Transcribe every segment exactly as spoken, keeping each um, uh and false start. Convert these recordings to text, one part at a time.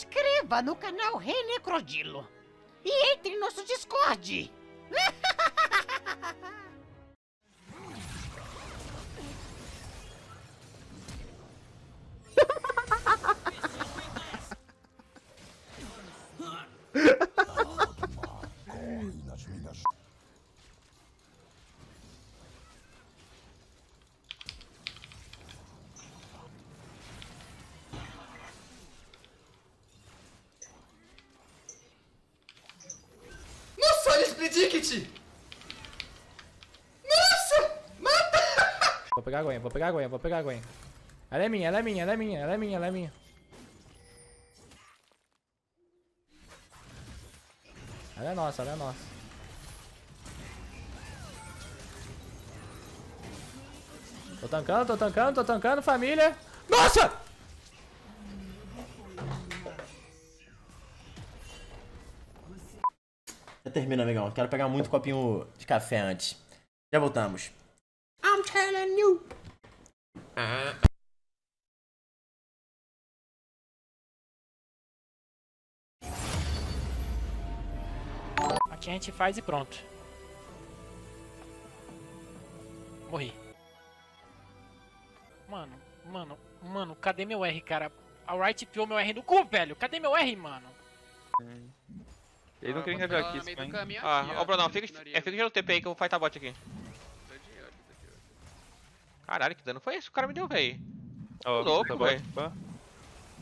inscreva no canal Renecrodilo e entre em nosso Discord! Nossa! Mata! Vou pegar a aguinha, vou pegar a aguinha, vou pegar a aguinha. Ela é minha, ela é minha, ela é minha, ela é minha, ela é minha. Ela é nossa, ela é nossa. Tô tancando, tô tancando, tô tancando, família. Nossa! Termina, amigão. Quero pegar muito copinho de café antes. Já voltamos. I'm telling you. Ah. Aqui a gente faz e pronto. Morri. Mano, mano, mano, cadê meu R, cara? A Riot piou meu R no cu, velho. Cadê meu R, mano? Hum. Ele não ah, queria revelar aqui, isso, hein? Ah, ó, Bruno, fica de no T P aí que eu vou fightar bot aqui. Tô de olho, tô de olho. Caralho, que dano foi esse? O cara me deu, véi. Ó, oh, louco, véi.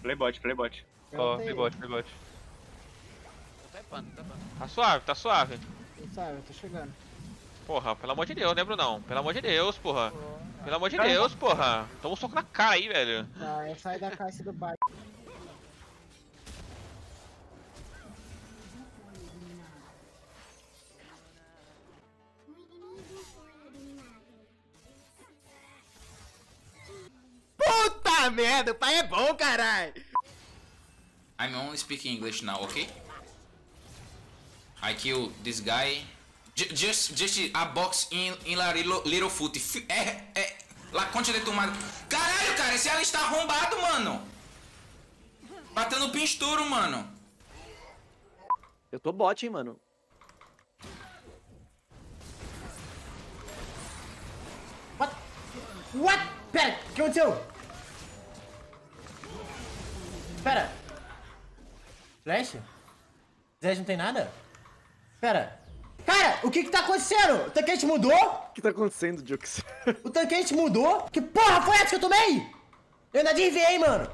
Playbot, playbot. Ó, playbot, playbot. Tá tapando, tá tapando. Tá suave, tá suave. Não sabe, eu tô chegando. Porra, pelo amor de Deus, né, Brunão? Pelo amor de Deus, porra. Oh, pelo amor de cara, Deus, porra. Toma um soco na cara aí, velho. Não, eu saio da caixa do bar. Merda, o pai é bom, carai! I'm only speaking English now, okay? I kill this guy. J just just a box in, in la little foot. É, é. La concha de tomada. Caralho, cara, esse ela está arrombado, mano! Batendo pinsturo, mano. Eu tô bot, hein, mano. What? What? Pera, o que aconteceu? Pera! Flash? Flash não tem nada? Pera! Cara, o que que tá acontecendo? O tanquete mudou? O que tá acontecendo, Jux? O tanquete mudou? Que porra foi essa que eu tomei? Eu ainda desviei, mano!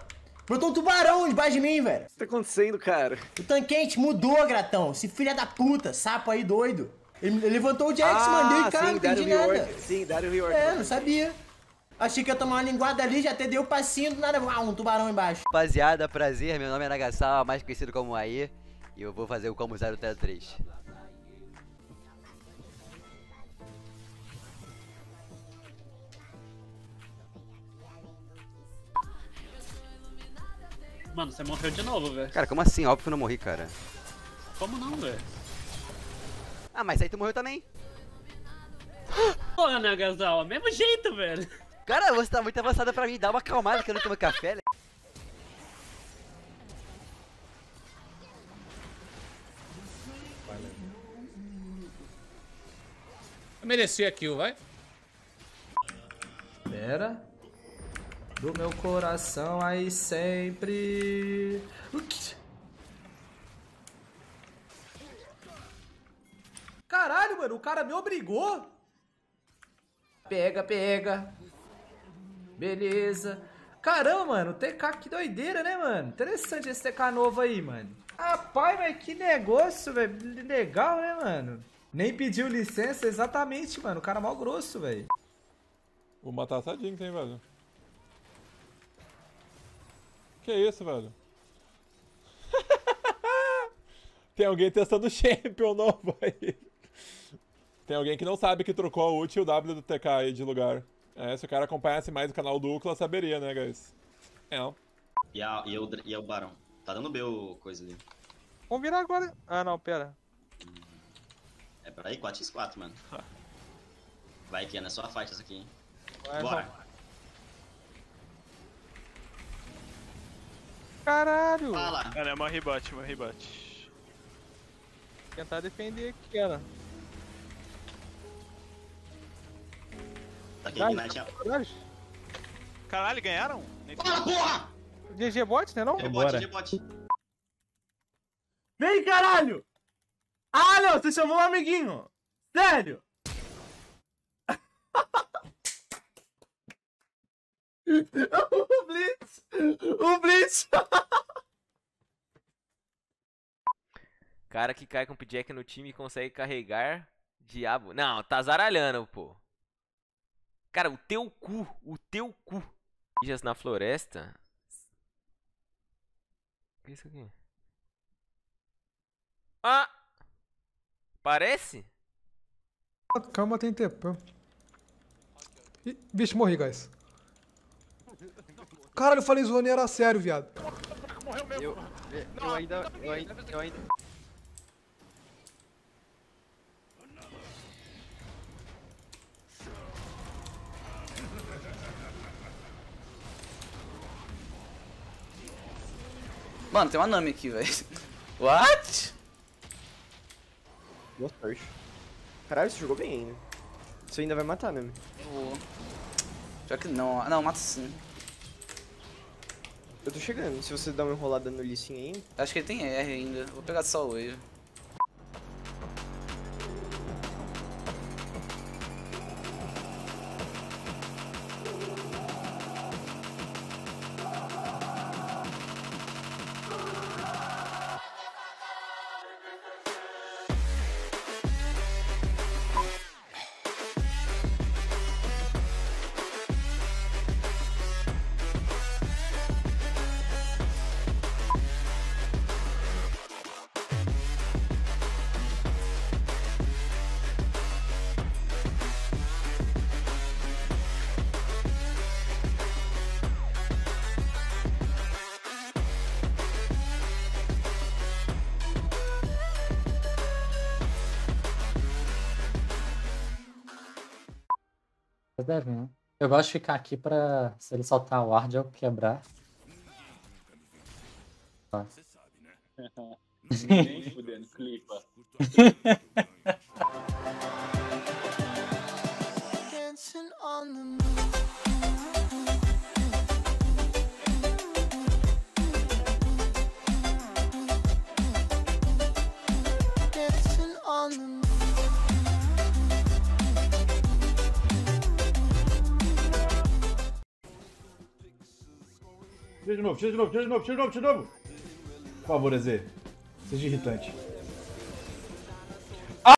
Brotou um tubarão debaixo de mim, velho! O que tá acontecendo, cara? O tanquete mudou, Gratão! Esse filho da puta, sapo aí doido! Ele levantou o Jax, ah, mandei, cara, sim, não entendi nada! Sim, deram o rework! É, não sabia! Achei que ia tomar uma linguada ali, já até deu o passinho, do nada, ah, um tubarão embaixo. Rapaziada, prazer, meu nome é Nagasawa, mais conhecido como Aê, e eu vou fazer o combo zero três. Mano, você morreu de novo, velho. Cara, como assim? Óbvio que eu não morri, cara. Como não, velho? Ah, mas aí tu morreu também. Porra, Nagasawa, mesmo jeito, velho. Cara, você tá muito avançada pra mim, dá uma acalmada que eu não tomo café, né? Eu mereci a kill, vai. Pera. Do meu coração aí sempre. O que? Caralho, mano, o cara me obrigou. Pega, pega. Beleza. Caramba, mano, T K, que doideira, né, mano? Interessante esse T K novo aí, mano. Rapaz, mas que negócio, velho. Legal, né, mano? Nem pediu licença, exatamente, mano. O cara mal grosso, velho. Vou matar essa Jinx, hein, velho. Que isso, velho? Tem alguém testando o champion novo aí. Tem alguém que não sabe que trocou a ult e o W do T K aí de lugar. É, se o cara acompanhasse mais o canal do Ucla, saberia, né, guys? É. E, a, e, o, e o Barão? Tá dando B o coisa ali. Vamos virar agora. Ah, não, pera. Hum. É, pera aí, quatro por quatro, mano. Vai, Kiana, é só a faixa essa aqui, hein. Vai, bora. Só... Caralho! Fala. Cara, é uma rebote, uma rebote. Tentar defender aqui, cara. Tá aqui, caralho, ganharam? Fala, porra! G G bot, né não? É bot, G G bot. Vem, caralho! Ah, não, você chamou um amiguinho! Sério! O Blitz! O Blitz! Cara que cai com o P J no time e consegue carregar... Diabo... Não, tá zaralhando, pô. Cara, o teu cu! O teu cu! Ninjas na floresta... O que é isso aqui? Ah! Parece? Calma, tem tempo. Ih, bicho, morri, guys. Caralho, eu falei zoando e era sério, viado. Morreu mesmo. Eu, eu, eu ainda, eu ainda, eu ainda. Mano, tem uma Nami aqui, velho. What? Boa sorte. Caralho, você jogou bem ainda. Você ainda vai matar, né? Vou. Já que não. Não, mata sim. Eu tô chegando, se você dá uma enrolada no Lee Sin ainda. Acho que ele tem R ainda. Vou pegar só o Wave. Devem. Eu gosto de ficar aqui pra, se ele soltar o ward, eu quebrar. Você sabe, né? Nem fudendo, clipa. Tira de novo, tira de novo, tira de novo, tira de novo, tira de novo. Por favor, Azê. Seja irritante.